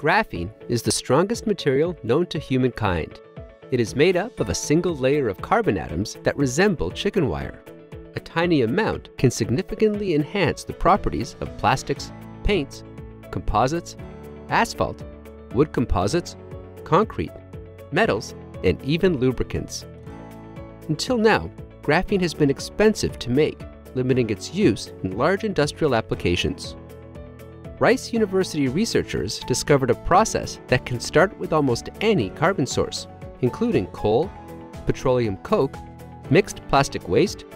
Graphene is the strongest material known to humankind. It is made up of a single layer of carbon atoms that resemble chicken wire. A tiny amount can significantly enhance the properties of plastics, paints, composites, asphalt, wood composites, concrete, metals, and even lubricants. Until now, graphene has been expensive to make, limiting its use in large industrial applications. Rice University researchers discovered a process that can start with almost any carbon source, including coal, petroleum coke, mixed plastic waste,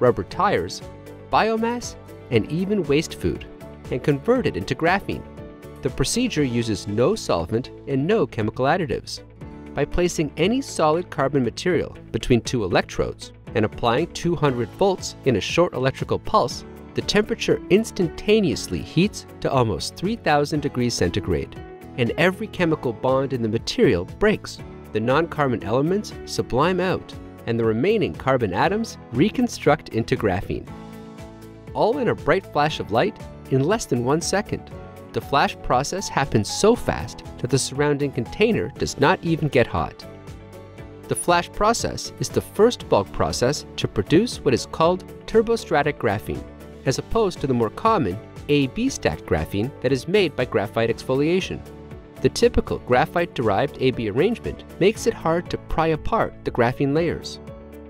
rubber tires, biomass, and even waste food, and convert it into graphene. The procedure uses no solvent and no chemical additives. By placing any solid carbon material between two electrodes and applying 200 volts in a short electrical pulse, the temperature instantaneously heats to almost 3,000 degrees centigrade, and every chemical bond in the material breaks. The non-carbon elements sublime out, and the remaining carbon atoms reconstruct into graphene. All in a bright flash of light in less than 1 second. The flash process happens so fast that the surrounding container does not even get hot. The flash process is the first bulk process to produce what is called turbostratic graphene, as opposed to the more common AB-stacked graphene that is made by graphite exfoliation. The typical graphite-derived AB arrangement makes it hard to pry apart the graphene layers.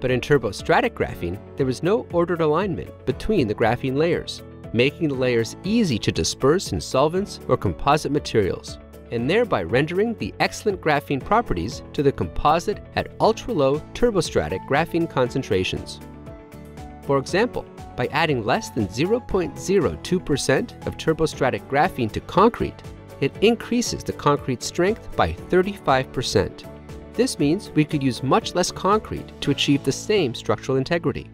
But in turbostratic graphene, there is no ordered alignment between the graphene layers, making the layers easy to disperse in solvents or composite materials, and thereby rendering the excellent graphene properties to the composite at ultra-low turbostratic graphene concentrations. For example, by adding less than 0.02% of turbostratic graphene to concrete, it increases the concrete strength by 35%. This means we could use much less concrete to achieve the same structural integrity.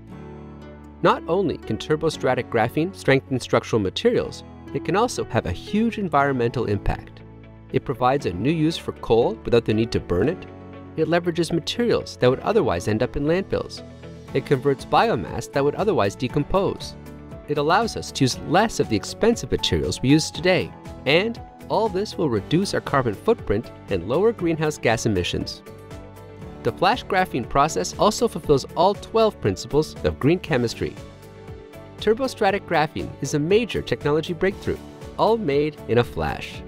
Not only can turbostratic graphene strengthen structural materials, it can also have a huge environmental impact. It provides a new use for coal without the need to burn it. It leverages materials that would otherwise end up in landfills. It converts biomass that would otherwise decompose. It allows us to use less of the expensive materials we use today, and all this will reduce our carbon footprint and lower greenhouse gas emissions. The flash graphene process also fulfills all 12 principles of green chemistry. Turbostratic graphene is a major technology breakthrough, all made in a flash.